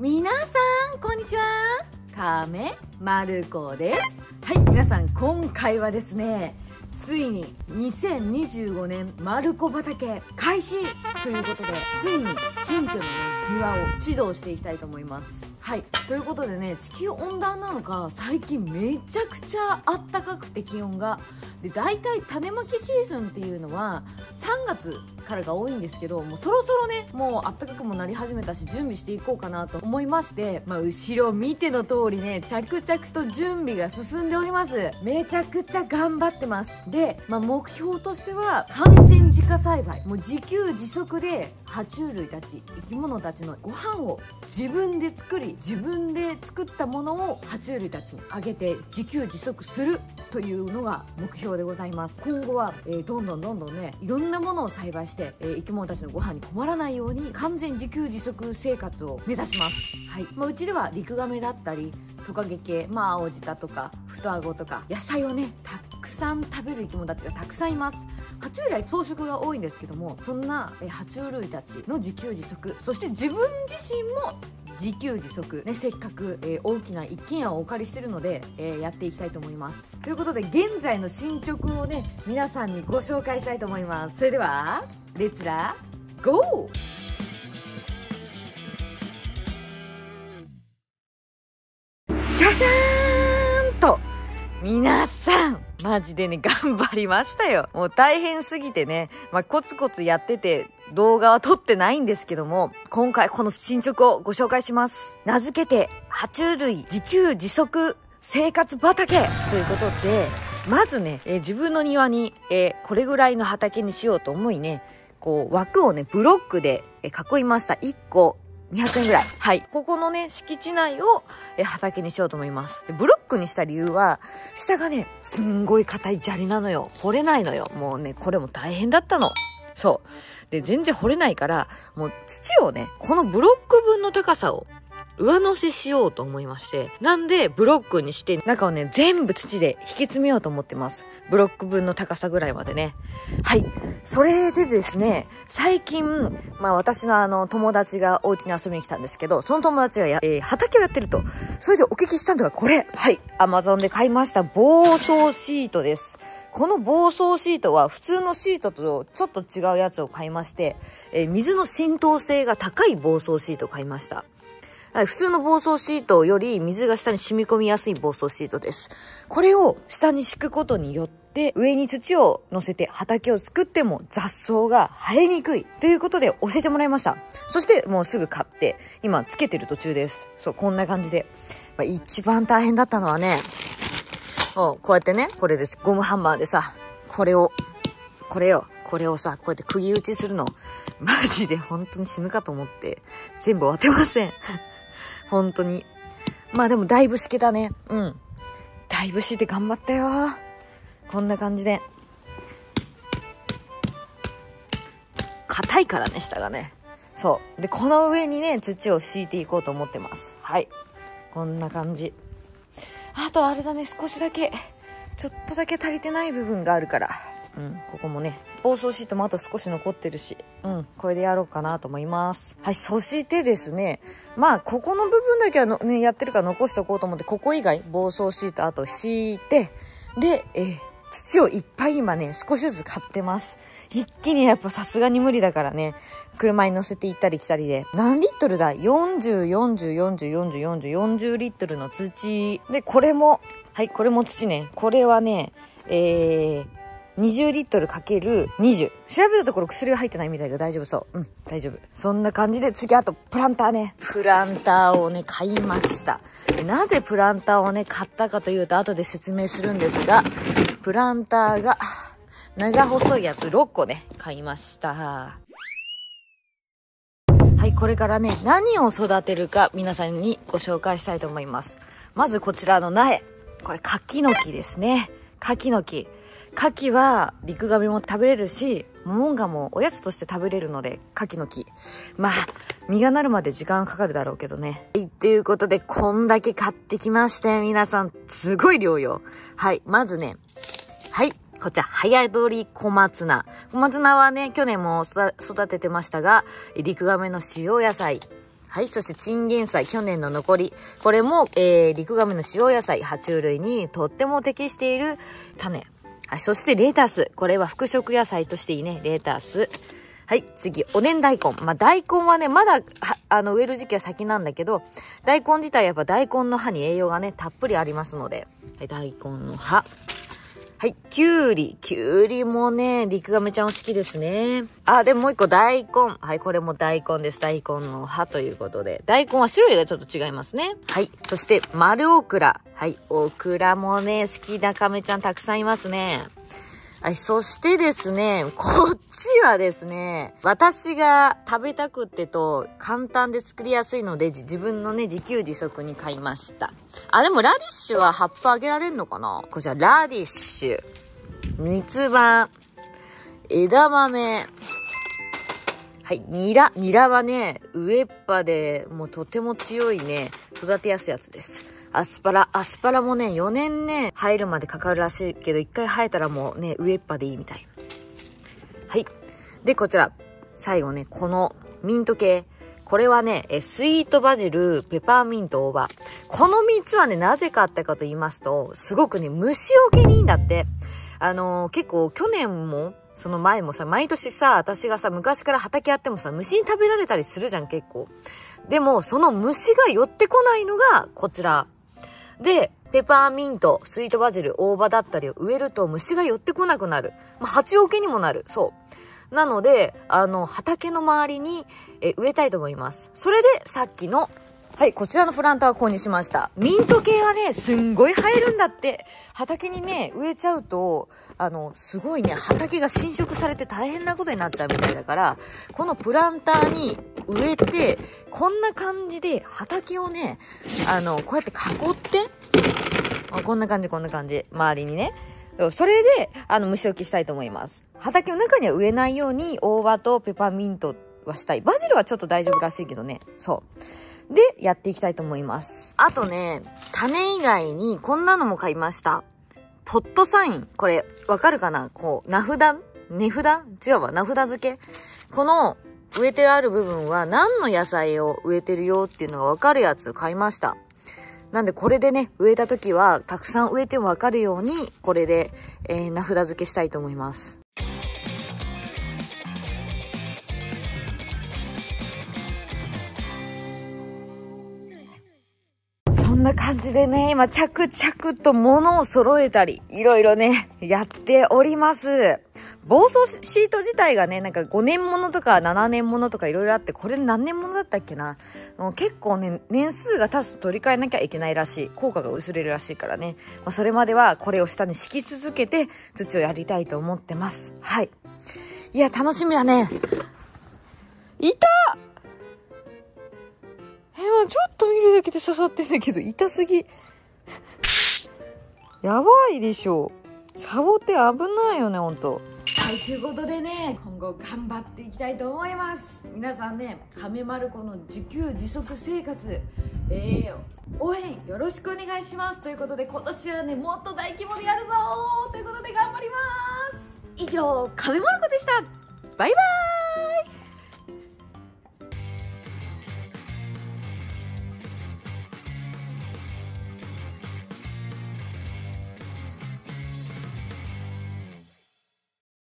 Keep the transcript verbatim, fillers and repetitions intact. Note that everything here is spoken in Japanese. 皆さんこんにちは、亀まる子です。はい、皆さん今回はですね、ついににせんにじゅうごねんまる子畑開始ということで、ついに新居の庭を指導していきたいと思います。はい、ということでね、地球温暖なのか最近めちゃくちゃあったかくて、気温がで大体種まきシーズンっていうのはさんがつからが多いんですけど、もうそろそろね、もうあったかくもなり始めたし、準備していこうかなと思いまして、まあ、後ろ見ての通りね、着々と準備が進んでおります。めちゃくちゃ頑張ってます。で、まあ、目標としては完全自家栽培、もう自給自足で爬虫類たち生き物たちのご飯を自分で作り、自分で作ったものを爬虫類たちにあげて自給自足するというのが目標でございます。今後は、えー、どんどんどんどんね、いろんなものを栽培して、えー、生き物たちのご飯に困らないように完全自給自足生活を目指します。はい、まあ、うちではリクガメだったりトカゲ系、まあ、青ジタとか双アゴとか野菜をね、たくさん食べる生き物たちがたくさんいます。爬虫類草食が多いんですけども、そんなえ爬虫類たちの自給自足、そして自分自身も自給自足、ね、せっかく、えー、大きな一軒家をお借りしてるので、えー、やっていきたいと思います。ということで、現在の進捗をね、皆さんにご紹介したいと思います。それではレッツラゴー。じゃじゃーんと、皆さんマジでね、頑張りましたよ。もう大変すぎてね、まあ、コツコツやってて動画は撮ってないんですけども、今回この進捗をご紹介します。名付けて爬虫類自給自足生活畑ということで、まずね、えー、自分の庭に、えー、これぐらいの畑にしようと思いね、こう枠をねブロックで囲いました。いっこにひゃくえんぐらい。はい。ここのね、敷地内をえ畑にしようと思います。で、ブロックにした理由は、下がね、すんごい硬い砂利なのよ。掘れないのよ。もうね、これも大変だったの。そう。で、全然掘れないから、もう土をね、このブロック分の高さを上乗せしようと思いまして、なんでブロックにして、中をね、全部土で引き詰めようと思ってます。ブロック分の高さぐらいまでね。はい。それでですね、最近、まあ私のあの友達がお家に遊びに来たんですけど、その友達がや、えー、畑をやってると、それでお聞きしたのがこれ。はい。Amazon で買いました防草シートです。この防草シートは普通のシートとちょっと違うやつを買いまして、えー、水の浸透性が高い防草シートを買いました。はい、普通の防草シートより水が下に染み込みやすい防草シートです。これを下に敷くことによって、上に土を乗せて畑を作っても雑草が生えにくいということで教えてもらいました。そしてもうすぐ買って、今つけてる途中です。そう、こんな感じで。まあ、一番大変だったのはね、こうやってね、これです。ゴムハンマーでさ、これを、これを、これをさ、こうやって釘打ちするの。マジで本当に死ぬかと思って、全部終わってません。本当に。まあでもだいぶ敷けたね。うん。だいぶ敷いて頑張ったよ。こんな感じで。硬いからね、下がね。そう。で、この上にね、土を敷いていこうと思ってます。はい。こんな感じ。あとあれだね、少しだけ、ちょっとだけ足りてない部分があるから。うん、ここもね、防草シートもあと少し残ってるし、うん、これでやろうかなと思います。はい、そしてですね、まあ、ここの部分だけはの、ね、やってるから残しておこうと思って、ここ以外、防草シートあと敷いて、で、えー、土をいっぱい今ね、少しずつ買ってます。一気にやっぱさすがに無理だからね、車に乗せて行ったり来たりで、何リットルだ ?よんじゅう、よんじゅう、よんじゅう、よんじゅう、よんじゅう、よんじゅうリットルの土。で、これも、はい、これも土ね。これはね、えー、にじゅうリットルかけるにじゅう。調べたところ薬は入ってないみたいが大丈夫そう。うん、大丈夫。そんな感じで次、あとプランターね。プランターをね、買いました。なぜプランターをね、買ったかというと後で説明するんですが、プランターが長細いやつろっこね、買いました。はい、これからね、何を育てるか皆さんにご紹介したいと思います。まずこちらの苗。これ柿の木ですね。柿の木。牡蠣は陸亀も食べれるし、モモンガもおやつとして食べれるので、牡蠣の木。まあ、実がなるまで時間かかるだろうけどね。はい、ということで、こんだけ買ってきまして、皆さん、すごい量よ。はい、まずね、はい、こちら、早取小松菜。小松菜はね、去年も育ててましたが、陸亀の主要野菜。はい。そして、チンゲン菜、去年の残り。これも、えー、リクガメの塩野菜、爬虫類にとっても適している種。はい。そして、レタス。これは復食野菜としていいね。レタス。はい。次、おねん大根。まあ、大根はね、まだ、あの、植える時期は先なんだけど、大根自体やっぱ大根の葉に栄養がね、たっぷりありますので。はい。大根の葉。はい。きゅうり。きゅうりもね、リクガメちゃんお好きですね。あ、でももう一個、大根。はい。これも大根です。大根の葉ということで。大根は種類がちょっと違いますね。はい。そして、丸オクラ。はい。オクラもね、好きなカメちゃんたくさんいますね。はい、そしてですね、こっちはですね、私が食べたくってと簡単で作りやすいので、自分のね、自給自足に買いました。あ、でもラディッシュは葉っぱあげられるのかな？こちら、ラディッシュ、三つ葉、枝豆、はい、ニラ。ニラはね、植えっぱでもうとても強いね、育てやすいやつです。アスパラ。アスパラもね、よねんね、生えるまでかかるらしいけど、いっかい生えたらもうね、植えっぱでいいみたい。はい。で、こちら。最後ね、このミント系。これはね、えスイートバジル、ペパーミント、大葉。このみっつはね、なぜかあったかと言いますと、すごくね、虫除けにいいんだって。あのー、結構、去年も、その前もさ、毎年さ、私がさ、昔から畑やってもさ、虫に食べられたりするじゃん、結構。でも、その虫が寄ってこないのが、こちら。で、ペパーミント、スイートバジル、大葉だったりを植えると虫が寄ってこなくなる。まあ、蜂よけにもなる。そう。なので、あの、畑の周りにえ植えたいと思います。それで、さっきの、はい、こちらのプランターを購入しました。ミント系はね、すんごい生えるんだって。畑にね、植えちゃうと、あの、すごいね、畑が侵食されて大変なことになっちゃうみたいだから、このプランターに植えて、こんな感じで畑をね、あの、こうやって囲って、あ、こんな感じ、こんな感じ、周りにね。それで、あの、虫除けしたいと思います。畑の中には植えないように、大葉とペパーミントはしたい。バジルはちょっと大丈夫らしいけどね、そう。で、やっていきたいと思います。あとね、種以外にこんなのも買いました。ポットサイン。これ、わかるかな？こう、名札？値札？違うわ、名札付け。この、植えてある部分は何の野菜を植えてるよっていうのがわかるやつ買いました。なんで、これでね、植えた時は、たくさん植えてもわかるように、これで、えー、名札付けしたいと思います。こんな感じでね、今着々と物を揃えたり、いろいろね、やっております。防草シート自体がね、なんかごねんものとかななねんものとかいろいろあって、これ何年ものだったっけな。もう結構ね、年数が経つと取り替えなきゃいけないらしい。効果が薄れるらしいからね。まあ、それまではこれを下に敷き続けて、土をやりたいと思ってます。はい。いや、楽しみだね。いた！え、まあちょっと見るだけで刺さってんだけど、痛すぎ。やばいでしょ。サボテン危ないよね、ほんと。はい、ということでね、今後頑張っていきたいと思います。皆さんね、カメマルコの自給自足生活、えー、応援よろしくお願いします。ということで、今年はね、もっと大規模でやるぞーということで、頑張ります。以上、カメマルコでした。バイバーイ。